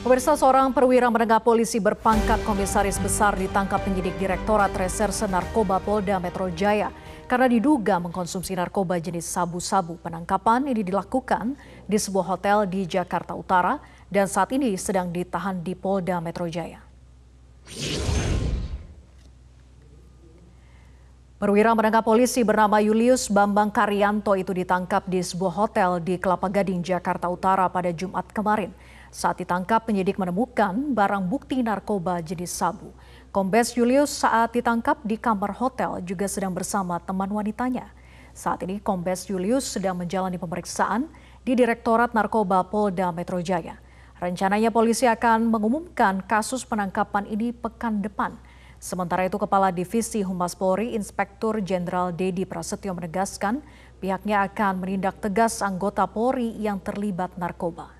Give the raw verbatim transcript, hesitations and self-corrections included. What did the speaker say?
Pemirsa, seorang perwira menengah polisi berpangkat Komisaris Besar ditangkap penyidik Direktorat Reserse Narkoba Polda Metro Jaya karena diduga mengkonsumsi narkoba jenis sabu-sabu. Penangkapan ini dilakukan di sebuah hotel di Jakarta Utara dan saat ini sedang ditahan di Polda Metro Jaya. Perwira menengah polisi bernama Yulius Bambang Karyanto itu ditangkap di sebuah hotel di Kelapa Gading, Jakarta Utara pada Jumat kemarin. Saat ditangkap, penyidik menemukan barang bukti narkoba jenis sabu. Kombes Yulius saat ditangkap di kamar hotel juga sedang bersama teman wanitanya. Saat ini Kombes Yulius sedang menjalani pemeriksaan di Direktorat Narkoba Polda Metro Jaya. Rencananya polisi akan mengumumkan kasus penangkapan ini pekan depan. Sementara itu, Kepala Divisi Humas Polri, Inspektur Jenderal Dedi Prasetyo menegaskan pihaknya akan menindak tegas anggota Polri yang terlibat narkoba.